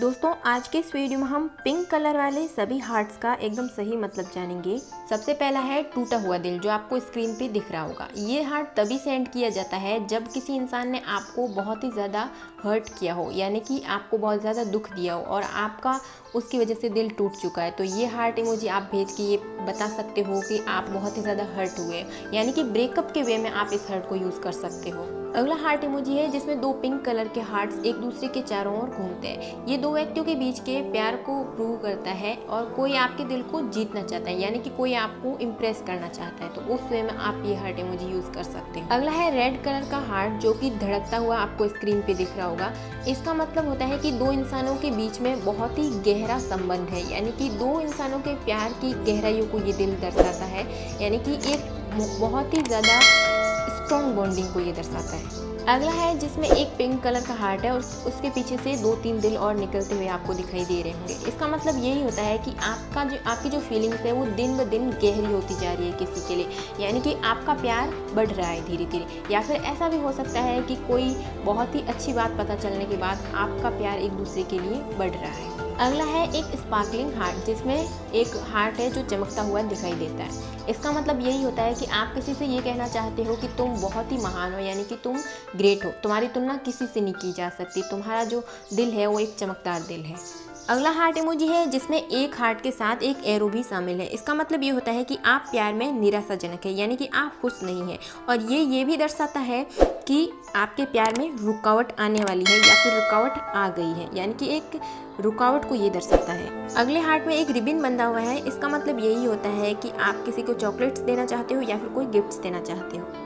दोस्तों आज के इस वीडियो में हम पिंक कलर वाले सभी हार्ट्स का एकदम सही मतलब जानेंगे। सबसे पहला है टूटा हुआ दिल, जो आपको स्क्रीन पे दिख रहा होगा। ये हार्ट तभी सेंड किया जाता है जब किसी इंसान ने आपको बहुत ही ज़्यादा हर्ट किया हो, यानी कि आपको बहुत ज़्यादा दुख दिया हो और आपका उसकी वजह से दिल टूट चुका है। तो ये हार्ट इमोजी आप भेज के ये बता सकते हो कि आप बहुत ही ज़्यादा हर्ट हुए, यानी कि ब्रेकअप के वे में आप इस हार्ट को यूज़ कर सकते हो। अगला हार्ट इमोजी है जिसमें दो पिंक कलर के हार्ट्स एक दूसरे के चारों ओर घूमते हैं। ये दो व्यक्तियों के बीच के प्यार को प्रूव करता है और कोई आपके दिल को जीतना चाहता है, यानी कि कोई आपको इम्प्रेस करना चाहता है, तो उस वे में आप ये हार्ट इमोजी यूज़ कर सकते हैं। अगला है रेड कलर का हार्ट, जो कि धड़कता हुआ आपको स्क्रीन पे दिख रहा होगा। इसका मतलब होता है कि दो इंसानों के बीच में बहुत ही गहरा संबंध है, यानी कि दो इंसानों के प्यार की गहराइयों को ये दिल दर्शाता है, यानी कि एक बहुत ही ज़्यादा स्ट्रॉन्ग बॉन्डिंग को ये दर्शाता है। अगला है जिसमें एक पिंक कलर का हार्ट है और उसके पीछे से दो तीन दिल और निकलते हुए आपको दिखाई दे रहे होंगे। इसका मतलब यही होता है कि आपकी जो फीलिंग्स है वो दिन ब दिन गहरी होती जा रही है किसी के लिए, यानी कि आपका प्यार बढ़ रहा है धीरे धीरे। या फिर ऐसा भी हो सकता है कि कोई बहुत ही अच्छी बात पता चलने के बाद आपका प्यार एक दूसरे के लिए बढ़ रहा है। अगला है एक स्पार्कलिंग हार्ट, जिसमें एक हार्ट है जो चमकता हुआ दिखाई देता है। इसका मतलब यही होता है कि आप किसी से ये कहना चाहते हो कि तुम बहुत ही महान हो, यानी कि तुम ग्रेट हो, तुम्हारी तुलना किसी से नहीं की जा सकती, तुम्हारा जो दिल है वो एक चमकदार दिल है। अगला हार्ट इमोजी है जिसमें एक हार्ट के साथ एक एरो भी शामिल है। इसका मतलब ये होता है कि आप प्यार में निराशाजनक है, यानी कि आप खुश नहीं हैं, और ये भी दर्शाता है कि आपके प्यार में रुकावट आने वाली है या फिर रुकावट आ गई है, यानी कि एक रुकावट को ये दर्शाता है। अगले हार्ट में एक रिबन बंधा हुआ है। इसका मतलब यही होता है कि आप किसी को चॉकलेट्स देना चाहते हो या फिर कोई गिफ्ट्स देना चाहते हो।